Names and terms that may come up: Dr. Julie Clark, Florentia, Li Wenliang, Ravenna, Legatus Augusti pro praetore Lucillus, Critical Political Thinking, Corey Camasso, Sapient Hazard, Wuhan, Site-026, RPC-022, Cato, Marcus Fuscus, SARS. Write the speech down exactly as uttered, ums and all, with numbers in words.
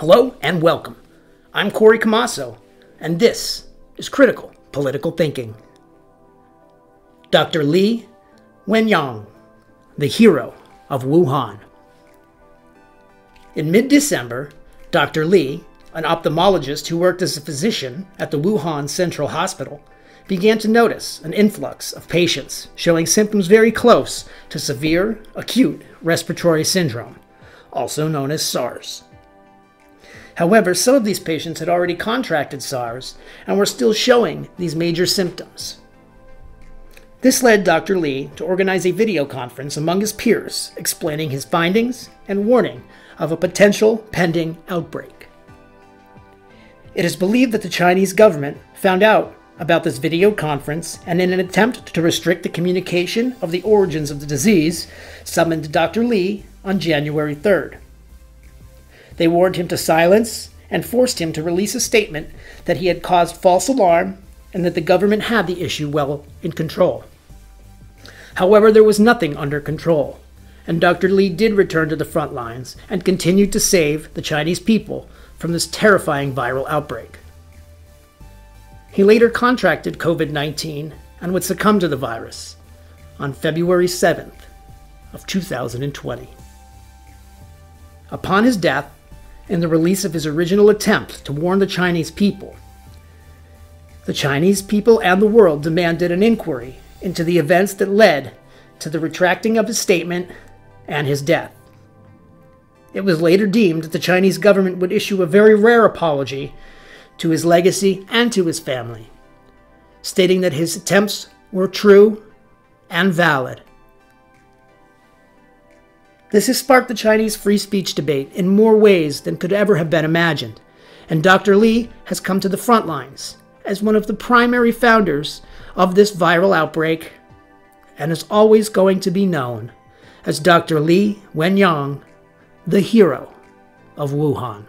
Hello and welcome. I'm Corey Camasso, and this is Critical Political Thinking. Doctor Li Wenliang, the hero of Wuhan. In mid-December, Doctor Li, an ophthalmologist who worked as a physician at the Wuhan Central Hospital, began to notice an influx of patients showing symptoms very close to severe acute respiratory syndrome, also known as SARS. However, some of these patients had already contracted SARS and were still showing these major symptoms. This led Doctor Li to organize a video conference among his peers explaining his findings and warning of a potential pending outbreak. It is believed that the Chinese government found out about this video conference and, in an attempt to restrict the communication of the origins of the disease, summoned Doctor Li on January third. They warned him to silence and forced him to release a statement that he had caused false alarm and that the government had the issue well in control. However, there was nothing under control, and Doctor Li did return to the front lines and continued to save the Chinese people from this terrifying viral outbreak. He later contracted COVID nineteen and would succumb to the virus on February seventh of two thousand twenty. Upon his death and the release of his original attempt to warn the Chinese people, the Chinese people and the world demanded an inquiry into the events that led to the retracting of his statement and his death. It was later deemed that the Chinese government would issue a very rare apology to his legacy and to his family, stating that his attempts were true and valid. This has sparked the Chinese free speech debate in more ways than could ever have been imagined, and Doctor Li has come to the front lines as one of the primary founders of this viral outbreak, and is always going to be known as Doctor Li Wenliang, the hero of Wuhan.